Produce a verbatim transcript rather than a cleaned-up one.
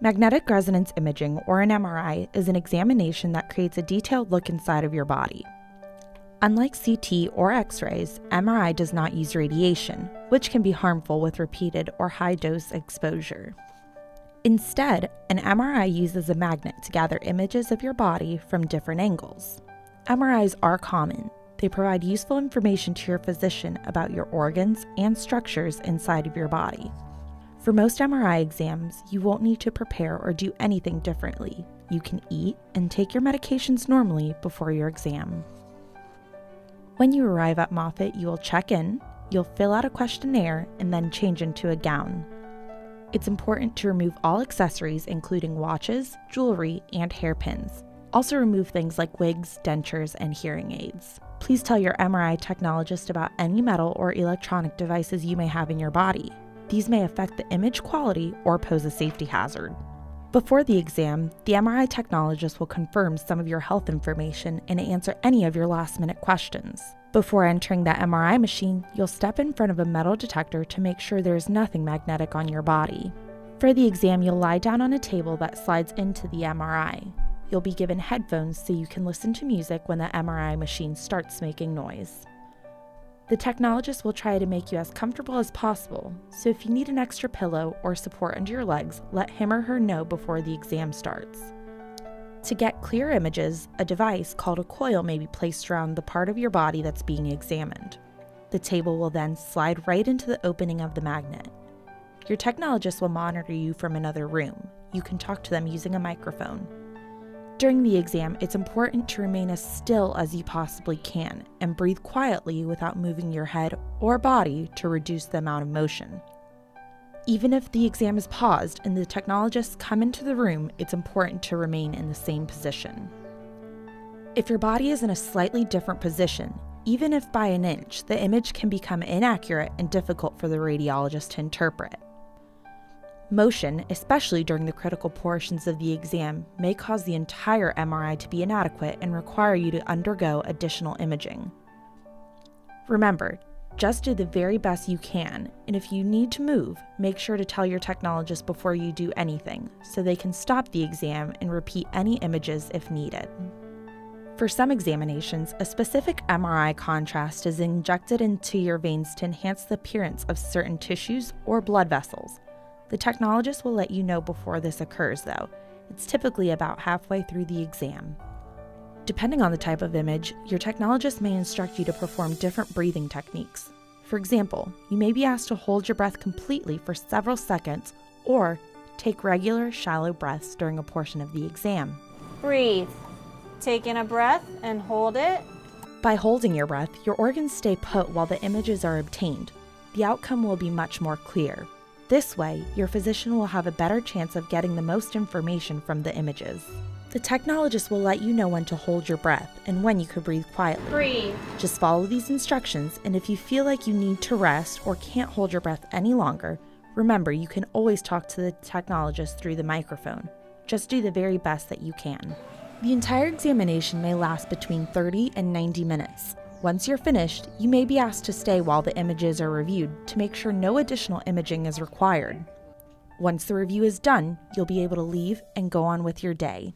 Magnetic resonance imaging, or an M R I, is an examination that creates a detailed look inside of your body. Unlike C T or X-rays, M R I does not use radiation, which can be harmful with repeated or high-dose exposure. Instead, an M R I uses a magnet to gather images of your body from different angles. M R Is are common. They provide useful information to your physician about your organs and structures inside of your body. For most M R I exams, you won't need to prepare or do anything differently. You can eat and take your medications normally before your exam. When you arrive at Moffitt, you will check in, you'll fill out a questionnaire, and then change into a gown. It's important to remove all accessories, including watches, jewelry, and hairpins. Also remove things like wigs, dentures, and hearing aids. Please tell your M R I technologist about any metal or electronic devices you may have in your body. These may affect the image quality or pose a safety hazard. Before the exam, the M R I technologist will confirm some of your health information and answer any of your last-minute questions. Before entering the M R I machine, you'll step in front of a metal detector to make sure there is nothing magnetic on your body. For the exam, you'll lie down on a table that slides into the M R I. You'll be given headphones so you can listen to music when the M R I machine starts making noise. The technologist will try to make you as comfortable as possible, so if you need an extra pillow or support under your legs, let him or her know before the exam starts. To get clear images, a device called a coil may be placed around the part of your body that's being examined. The table will then slide right into the opening of the magnet. Your technologist will monitor you from another room. You can talk to them using a microphone. During the exam, it's important to remain as still as you possibly can and breathe quietly without moving your head or body to reduce the amount of motion. Even if the exam is paused and the technologists come into the room, it's important to remain in the same position. If your body is in a slightly different position, even if by an inch, the image can become inaccurate and difficult for the radiologist to interpret. Motion, especially during the critical portions of the exam, may cause the entire M R I to be inadequate and require you to undergo additional imaging. Remember, just do the very best you can, and if you need to move, make sure to tell your technologist before you do anything, so they can stop the exam and repeat any images if needed. For some examinations, a specific M R I contrast is injected into your veins to enhance the appearance of certain tissues or blood vessels. The technologist will let you know before this occurs, though. It's typically about halfway through the exam. Depending on the type of image, your technologist may instruct you to perform different breathing techniques. For example, you may be asked to hold your breath completely for several seconds or take regular, shallow breaths during a portion of the exam. Breathe. Take in a breath and hold it. By holding your breath, your organs stay put while the images are obtained. The outcome will be much more clear. This way, your physician will have a better chance of getting the most information from the images. The technologist will let you know when to hold your breath and when you could breathe quietly. Breathe. Just follow these instructions, and if you feel like you need to rest or can't hold your breath any longer, remember you can always talk to the technologist through the microphone. Just do the very best that you can. The entire examination may last between thirty and ninety minutes. Once you're finished, you may be asked to stay while the images are reviewed to make sure no additional imaging is required. Once the review is done, you'll be able to leave and go on with your day.